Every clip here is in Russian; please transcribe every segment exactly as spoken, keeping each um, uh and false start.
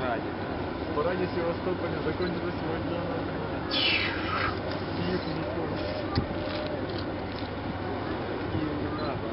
параде. В параде Севастополя закончилась сегодня. Киев не помню. Киев не надо.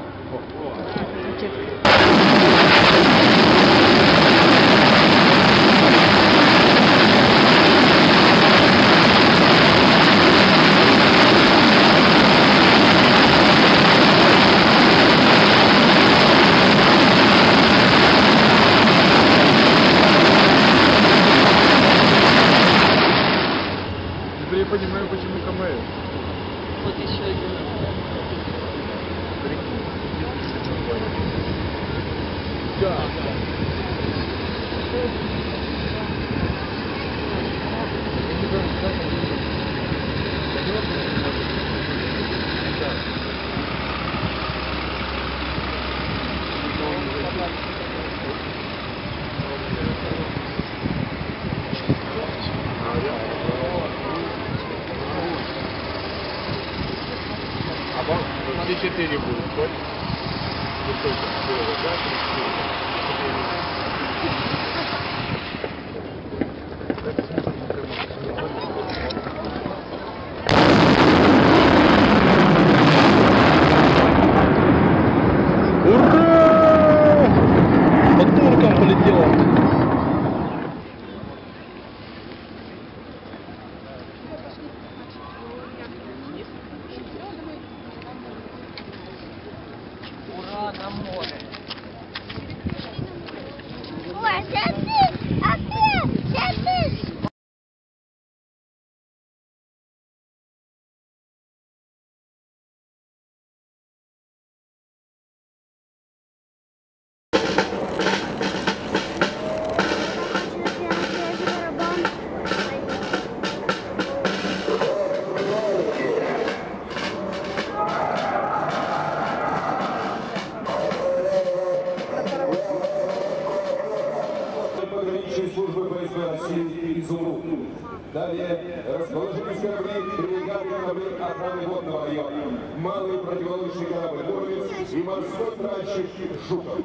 Жуков.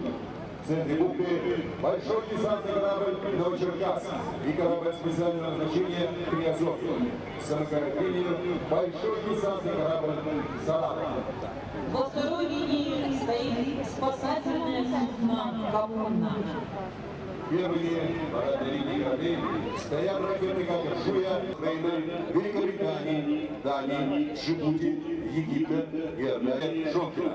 В центре бухты большой десантный корабль «Новочеркасск» и корабль специального назначения «Криазон». В санкарпению большой десантный корабль «Салат». Во второй линии стоит спасательная судна «Ковонна». Первые парадные корабли стоят ракеты «Катер-Шуя», Великобритании, Дании, Джибути, Египта, Германия, Жокера.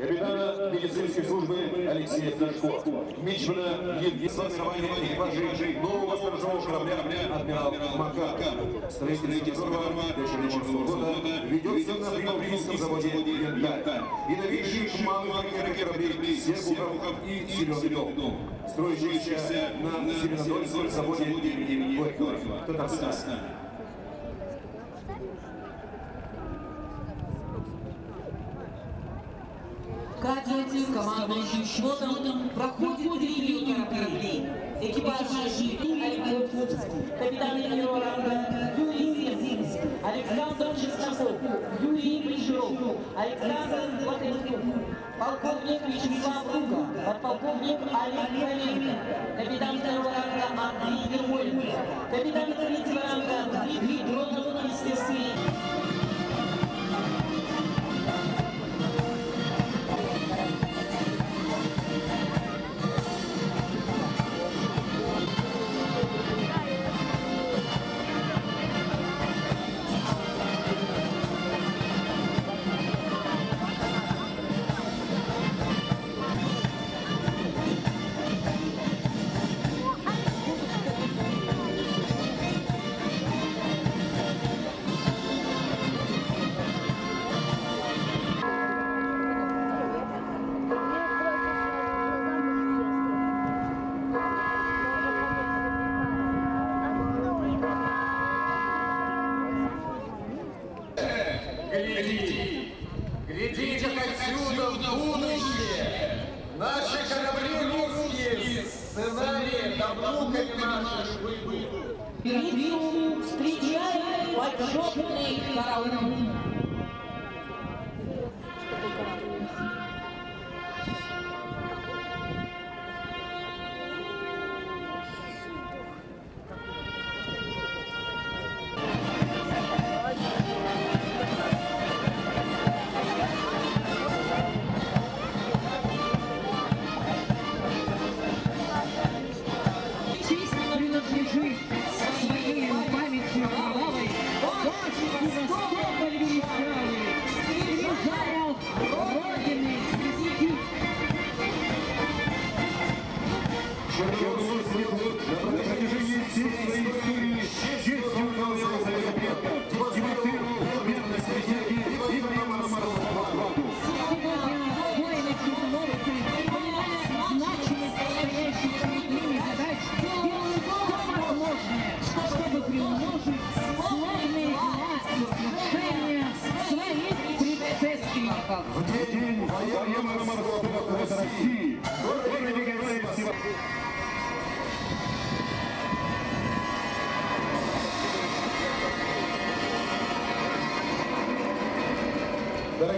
Капитана медицинской службы Алексея Петрова, мичмана Евгения Сасаинова и экипажей нового сторожевого корабля «Адмирал Макаренко», строительство которого в две тысячи четырнадцатом года ведется на Приморском заводе «Янтарь» и новейших малых кораблей «Сербухов» и «Зеленый дом», строящихся на Зеленодольском заводе имени Горького, Татарстан. Катер с командующим шлотом проходит три линии кораблей. Экипажи Жуков Алексей Антоненко, капитан Юрий Зимский, Александр Ческаков, Юрий Бричуров, Александр Блатырков, полковник Вячеслав Круга, подполковник Макаренко, капитан второго ранга Андрей Гройбуря, капитан третьего ранга Юрий Бричуров. Субтитры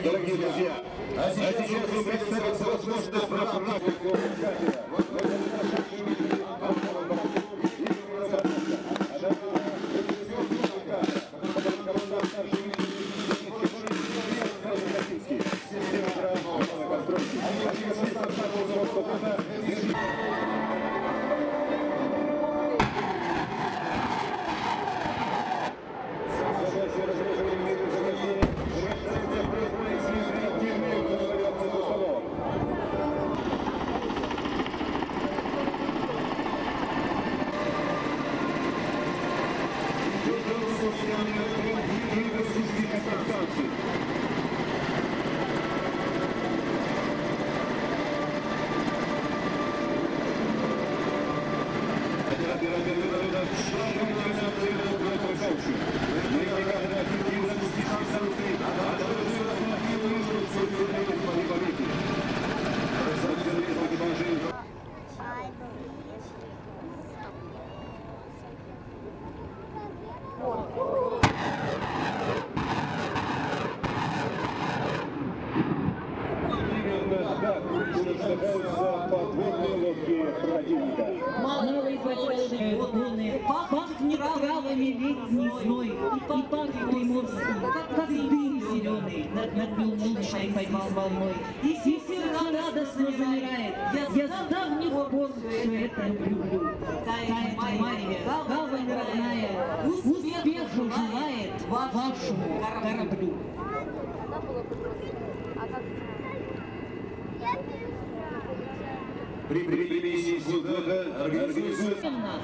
Дорогие друзья, а сейчас мы представим возможность проправки.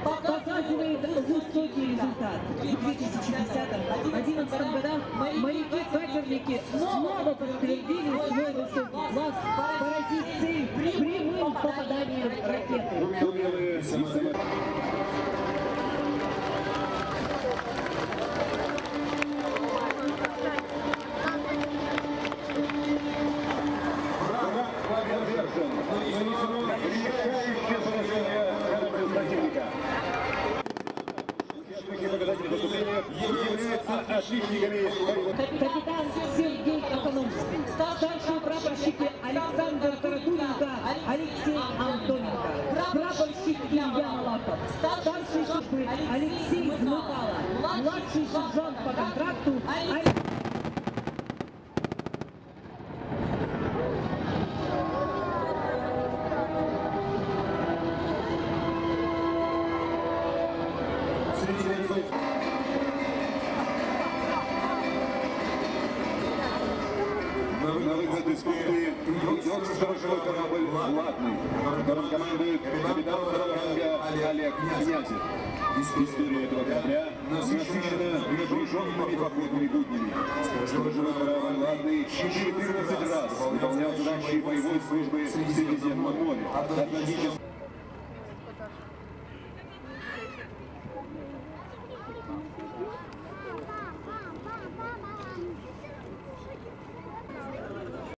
Показывает высокий результат. В две тысячи десятом — две тысячи одиннадцатом годах моряки-катерники снова подтвердили свой высокий класс, поразив цель прямым попаданием ракеты. Капитан Сергей Антоненко, старшие прапорщики Александр Ческаков, Алексей Антоненко, прапорщик Илья Малаков, старший шофер Алексей Змутало, младший сержант по контракту Алексей. Ладный, которым командует капитан Макаренко Олег Князев. История этого корабля насыщена напряженными походными буднями. Сторожевой корабль «Ладный» четырнадцать раз выполнял задачи боевой службы Средиземного моря.